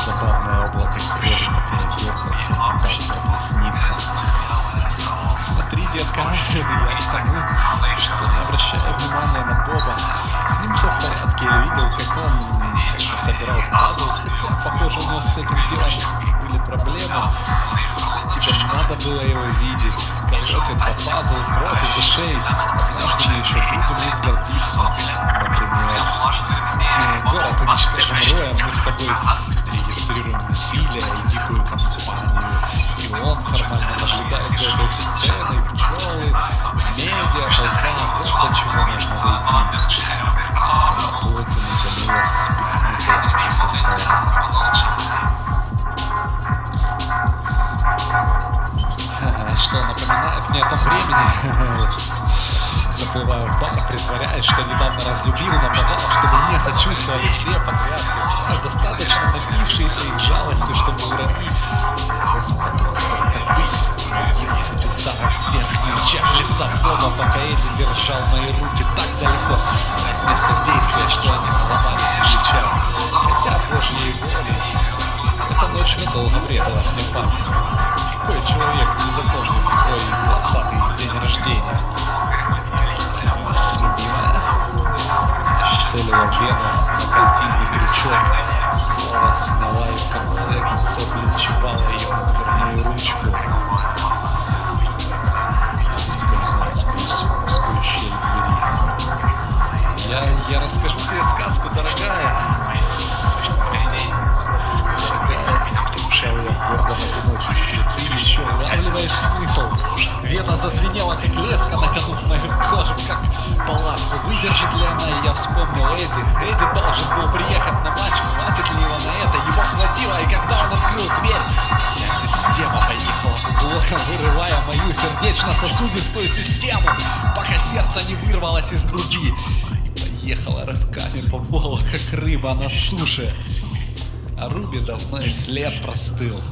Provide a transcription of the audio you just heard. Забавное облако крепнет и дергается, пытается объясниться. Смотри, детка, я не тому, что не обращаю внимания на Боба. С ним все в порядке, я видел, как он собирал пазл, хотя, похоже, у нас с этим делом были проблемы. Типа, надо было его видеть. Колотит по пазлу, кровь из ушей. Знаешь, мне еще будет гордиться. Например, город уничтожен роем, мы с тобой регистрируем насилие и дикую компанию. И он нормально наблюдает за этой сценой, пчелы, медиа, поздравляет, вот почему нужно зайти. Вот и натянулась спихнутая со стола. Что напоминает мне о том времени. Заплываю в бар, притворяясь, что недавно разлюбил, нападал, чтобы мне сочувствовали все подряд. Представь, достаточно напившиеся их жалостью, чтобы уронить. Одиннадцать ударов в верхнюю часть лица Боба, пока Эдди держал мои руки так далеко от места действия, что они сломались и жичали. Хотя Божьей воли эта ночь недолго врезалась мне в память. Какой человек не запомнит свой 20-й день рождения? Целила вену на кольтинный крючок. Слово сняла и в конце концов лечевала ее на дверную ручку. Скользнула сквозь узкую щель двери. Я расскажу тебе сказку, дорогая. Гордо одиночестве, ты еще улавливаешь смысл. Вена зазвенела, как леска, натянув мою кожу, как палатку. Выдержит ли она, и я вспомнил Эдди. Эдди должен был приехать на матч, хватит ли его на это, его хватило, и когда он открыл дверь, вся система поехала углом, вырывая мою сердечно-сосудистую систему, пока сердце не вырвалось из груди. Поехала рывками по полу, как рыба на суше. А Руби давно и след простыл.